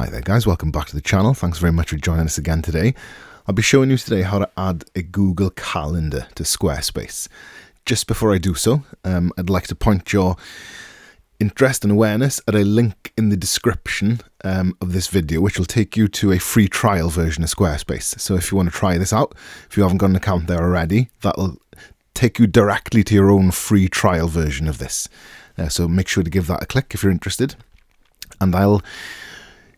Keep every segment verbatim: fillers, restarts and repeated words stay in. Hi there guys, welcome back to the channel. Thanks very much for joining us again today. I'll be showing you today how to add a Google Calendar to Squarespace. Just before I do so, um, I'd like to point your interest and awareness at a link in the description um, of this video, which will take you to a free trial version of Squarespace. So if you want to try this out, if you haven't got an account there already, that'll take you directly to your own free trial version of this. Uh, so make sure to give that a click if you're interested. And I'll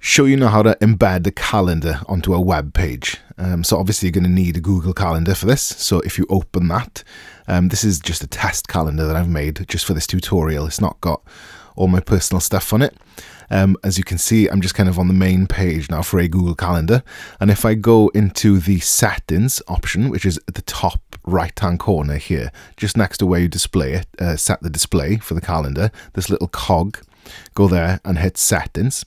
show you now how to embed a calendar onto a web page. Um, so obviously you're going to need a Google Calendar for this. So if you open that, um, this is just a test calendar that I've made just for this tutorial. It's not got all my personal stuff on it. Um, as you can see, I'm just kind of on the main page now for a Google Calendar. And if I go into the settings option, which is at the top right-hand corner here, just next to where you display it, uh, set the display for the calendar, this little cog, go there and hit settings.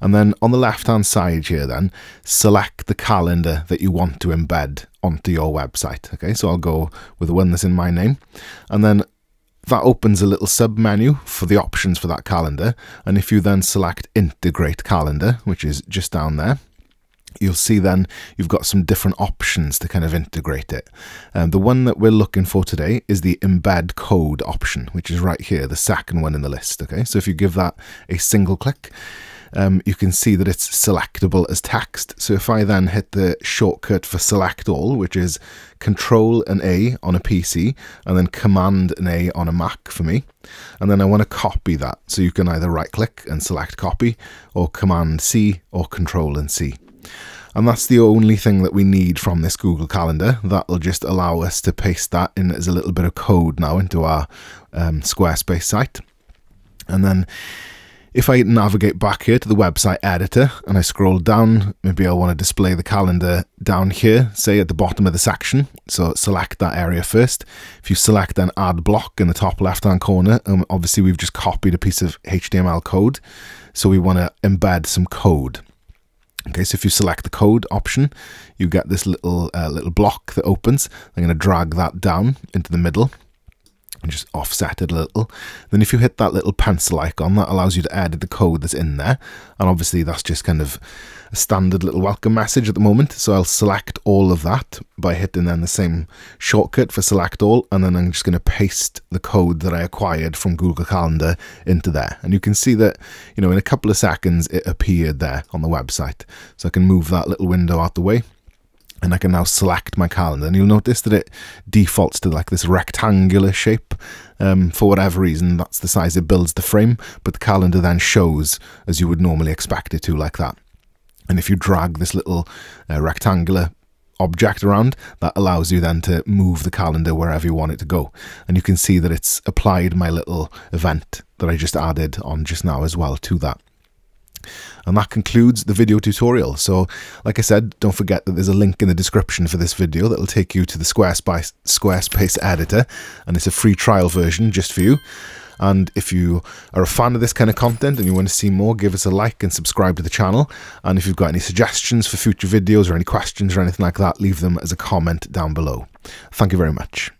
And then on the left-hand side here then, select the calendar that you want to embed onto your website. Okay, so I'll go with the one that's in my name. And then that opens a little sub-menu for the options for that calendar. And if you then select Integrate Calendar, which is just down there, you'll see then you've got some different options to kind of integrate it. And the one that we're looking for today is the embed code option, which is right here, the second one in the list. Okay, so if you give that a single click, um, you can see that it's selectable as text. So if I then hit the shortcut for select all, which is Control and A on a P C and then Command and A on a Mac for me, and then I want to copy that. So you can either right click and select copy, or Command C or Control and C. And that's the only thing that we need from this Google Calendar. That'll just allow us to paste that in as a little bit of code now into our um, Squarespace site. And then if I navigate back here to the website editor and I scroll down, maybe I want to display the calendar down here, say at the bottom of the section. So select that area first. If you select then add block in the top left-hand corner, um, obviously we've just copied a piece of H T M L code. So we want to embed some code. Okay, so if you select the code option, you get this little uh, little block that opens. I'm going to drag that down into the middle and just offset it a little. Then if you hit that little pencil icon, that allows you to edit the code that's in there. And obviously that's just kind of a standard little welcome message at the moment. So I'll select all of that by hitting then the same shortcut for select all. And then I'm just going to paste the code that I acquired from Google Calendar into there. And you can see that, you know, in a couple of seconds, it appeared there on the website. So I can move that little window out the way. And I can now select my calendar, and you'll notice that it defaults to like this rectangular shape. Um, for whatever reason, that's the size it builds the frame, but the calendar then shows as you would normally expect it to, like that. And if you drag this little uh, rectangular object around, that allows you then to move the calendar wherever you want it to go. And you can see that it's applied my little event that I just added on just now as well to that. And that concludes the video tutorial. So like I said, don't forget that there's a link in the description for this video that will take you to the Squarespace, Squarespace editor, and it's a free trial version just for you. And if you are a fan of this kind of content and you want to see more, give us a like and subscribe to the channel. And if you've got any suggestions for future videos or any questions or anything like that, leave them as a comment down below. Thank you very much.